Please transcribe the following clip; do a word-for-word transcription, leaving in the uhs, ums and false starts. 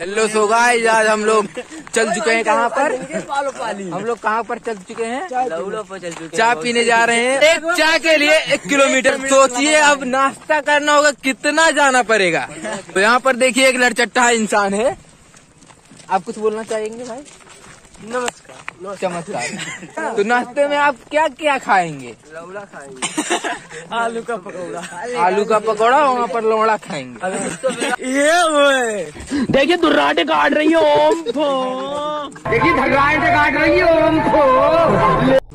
Hello so guys, आज हम लोग चल चुके हैं कहाँ पर, हम लोग कहाँ पर चल चुके हैं, लवलो पर चल चुके हैं। चाय पीने जा रहे हैं, एक चाय के लिए एक किलोमीटर। सोचिए अब नाश्ता करना होगा कितना जाना पड़ेगा। तो यहाँ पर देखिए एक लड़चट्टा इंसान है। आप कुछ बोलना चाहेंगे भाई? नमस्कार। चमत्कार। तो नाश्ते में आप क्या क्या खाएंगे? लवड़ा खाएंगे, आलू का पकौड़ा, आलू का पकौड़ा, वहाँ पर लवड़ा खाएंगे। ये देखिए धर्राटे काट रही है, ओम फो। देखिए धर्राटे काट रही है, ओम फो।